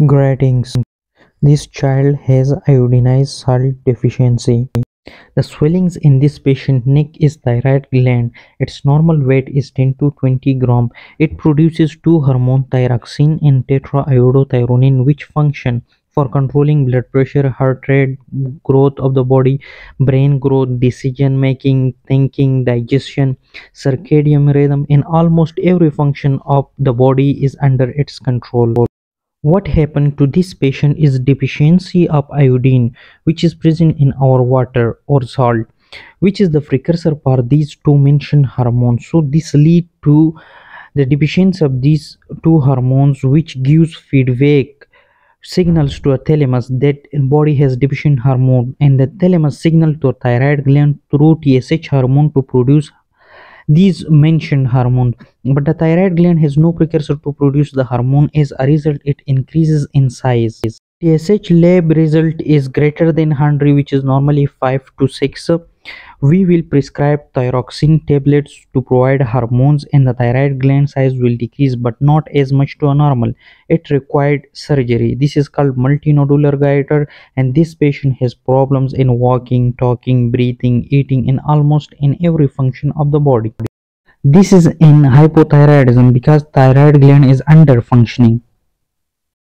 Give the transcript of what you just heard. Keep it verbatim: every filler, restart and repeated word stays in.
Gratings. This child has iodinized salt deficiency. The swellings in this patient's neck is thyroid gland. Its normal weight is ten to twenty grams. It produces two hormones, thyroxine and tetraiodothyronine, which function for controlling blood pressure, heart rate, growth of the body, brain growth, decision making, thinking, digestion, circadian rhythm, and almost every function of the body is under its control. What happened to this patient is deficiency of iodine, which is present in our water or salt, which is the precursor for these two mentioned hormones. So this leads to the deficiency of these two hormones, which gives feedback signals to a thalamus that body has deficient hormone, and the thalamus signal to a thyroid gland through T S H hormone to produce these mentioned hormones. But the thyroid gland has no precursor to produce the hormone. As a result, it increases in size. T S H lab result is greater than one hundred, which is normally five to six. We will prescribe thyroxine tablets to provide hormones, and the thyroid gland size will decrease, but not as much to a normal. It required surgery. This is called multinodular goiter, and this patient has problems in walking, talking, breathing, eating, and almost in every function of the body. This is in hypothyroidism because thyroid gland is under functioning.